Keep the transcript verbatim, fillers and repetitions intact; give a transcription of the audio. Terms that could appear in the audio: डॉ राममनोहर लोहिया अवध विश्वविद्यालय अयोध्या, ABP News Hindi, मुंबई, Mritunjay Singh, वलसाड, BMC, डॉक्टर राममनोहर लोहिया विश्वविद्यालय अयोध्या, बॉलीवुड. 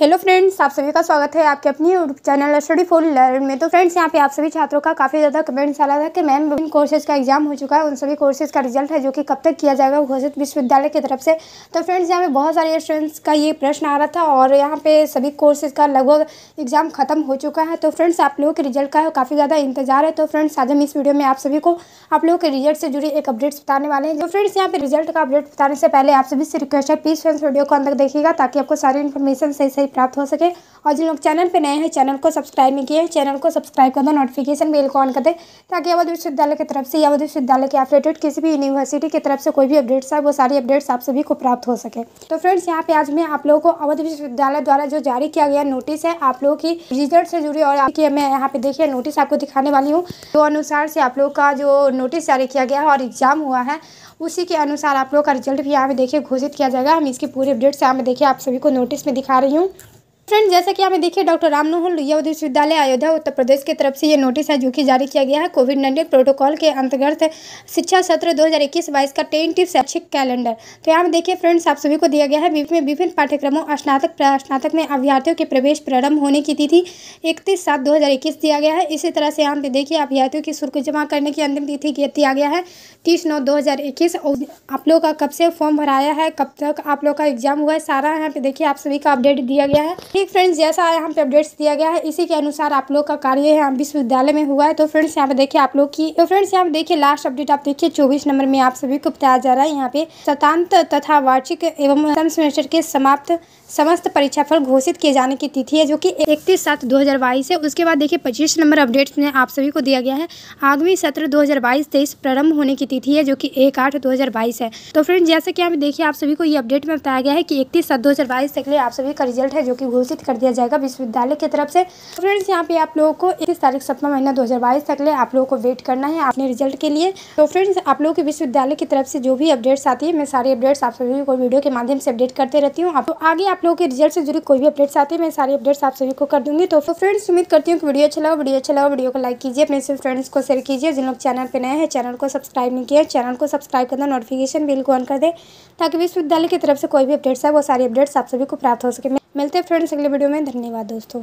Hello friends, आप सभी का स्वागत है आपके अपनी YouTube channel study for learn में। तो फ्रेंड्स, यहाँ पे आप सभी छात्रों का काफ़ी ज़्यादा कमेंट्स आ रहा था कि मैम विभिन्न कोर्सेज का एग्जाम हो चुका है, उन सभी कोर्सेज का रिजल्ट है जो कि कब तक किया जाएगा घोषित विश्वविद्यालय की तरफ से। तो फ्रेंड्स, यहाँ पे बहुत सारे स्टूडेंट्स का ये प्रश्न आ रहा था और यहाँ पे सभी कोर्सेज का लगभग एग्जाम खत्म हो चुका है। तो फ्रेंड्स, आप लोगों के रिजल्ट का काफ़ी ज़्यादा इंतजार है। तो फ्रेंड्स, आज हम इस वीडियो में आप सभी को आप लोगों के रिजल्ट से जुड़ी एक अपडेट्स बताने वाले हैं। तो फ्रेंड्स, यहाँ पे रिजल्ट का अपडेट बताने से पहले आप सभी से रिक्वेस्ट है, प्लीज़ फ्रेंड्स वीडियो को अंत तक देखिएगा ताकि आपको सारी इन्फॉर्मेशन सही सही प्राप्त हो सके। और जिन लोग चैनल पे नए हैं, चैनल को सब्सक्राइब नहीं किए हैं, चैनल को सब्सक्राइब कर दो, नोटिफिकेशन बेल को ऑन कर दें ताकि अवध विश्वविद्यालय की तरफ से या अवध विश्वविद्यालय के अफिलिएटेड किसी भी यूनिवर्सिटी की तरफ से कोई भी अपडेट्स है वो सारी अपडेट्स आप सभी को प्राप्त हो सके। तो फ्रेंड्स, यहाँ पे आज मैं आप लोगों को अवध विश्वविद्यालय द्वारा जो जारी किया गया नोटिस है आप लोगों की रिजल्ट से जुड़ी, और आपकी मैं यहाँ पे देखिए नोटिस आपको दिखाने वाली हूँ। तो अनुसार से आप लोग का जो नोटिस जारी किया गया है और एग्जाम हुआ है उसी के अनुसार आप लोगों का रिजल्ट भी यहाँ पे देखिए घोषित किया जाएगा। हम इसकी पूरी अपडेट्स यहाँ पे देखिए आप सभी को नोटिस में दिखा रही हूँ। फ्रेंड्स, जैसा कि हमें देखिए डॉक्टर राममनोहर लोहिया विश्वविद्यालय अयोध्या उत्तर प्रदेश की तरफ से ये नोटिस है जो कि जारी किया गया है। कोविड नाइन्टीन प्रोटोकॉल के अंतर्गत शिक्षा सत्र दो हज़ार इक्कीस बाईस का टेंटिव शैक्षिक कैलेंडर। तो यहाँ में देखिए फ्रेंड्स, आप सभी को दिया गया है विभिन्न विभिन्न पाठ्यक्रमों स्नातक स्नातक में अभ्यर्थियों के प्रवेश प्रारंभ होने की तिथि इकतीस सात दो हज़ार इक्कीस दिया गया है। इसी तरह से यहाँ पे देखिए अभ्यर्थियों की शुल्क जमा करने की अंतिम तिथि दिया गया है तीस नौ दो हज़ार इक्कीस। आप लोग का कब से फॉर्म भराया है, कब तक आप लोग का एग्जाम हुआ है, सारा यहाँ पे देखिए आप सभी का अपडेट दिया गया है। ठीक फ्रेंड्स, जैसा यहाँ पे अपडेट्स दिया गया है इसी के अनुसार आप लोग का कार्य यहाँ विश्वविद्यालय में हुआ है। तो फ्रेंड्स, यहाँ पे देखिए आप लोग की तो फ्रेंड्स यहाँ पे देखिए लास्ट अपडेट आप देखिए चौबीस नंबर में आप सभी को बताया जा रहा है। यहाँ पे शतांत तथा वार्षिक एवं प्रथम सेमेस्टर के समाप्त समस्त परीक्षा फल घोषित किए जाने की तिथि है जो कि इकतीस सात दो हज़ार बाईस है। उसके बाद देखिए पच्चीस नंबर अपडेट्स में आप सभी को दिया गया है आगामी सत्र दो हज़ार बाईस तेईस प्रारंभ होने की तिथि है जो कि एक आठ दो हज़ार बाईस है। तो फ्रेंड्स, जैसे कि यहाँ पे देखिए आप सभी को ये अपडेट में बताया गया है कि इकतीस सात दो हज़ार बाईस तक लिए आप सभी का रिजल्ट है जो कि घोषित कर दिया जाएगा विश्वविद्यालय की तरफ से। फ्रेंड्स, यहाँ पे आप लोगों को इकतीस तारीख सप्ताह महीना दो हज़ार बाईस तक ले आप लोगों को वेट करना है अपने रिजल्ट के लिए। तो फ्रेंड्स, आप लोगों के विश्वविद्यालय की तरफ से जो भी अपडेट्स आती है मैं सारी अपडेट्स आप सभी को वीडियो के माध्यम से अपडेट करते रहती हूँ। आप तो आगे आप लोगों के रिजल्ट से जुड़ी कोई भी अपडेट्स आती है मैं सारी अपडेट्स आप सभी को कर दूँगी। तो फ्रेंड्स, उम्मीद करती हूँ कि वीडियो अच्छा लगा वीडियो अच्छा लगा वीडियो को लाइक कीजिए, अपने सिर्फ फ्रेंड्स को शेयर कीजिए। जिन लोग चैनल पर नए हैं, चैनल को सब्सक्राइब नहीं किया, चैनल को सब्सक्राइब करना, नोटिफिकेशन बेल को ऑन कर दें ताकि विश्वविद्यालय की तरफ से कोई भी अपडेट्स है वो सारी अपडेट्स आप सभी को प्राप्त हो सके। मिलते हैं फ्रेंड्स अगले वीडियो में। धन्यवाद दोस्तों।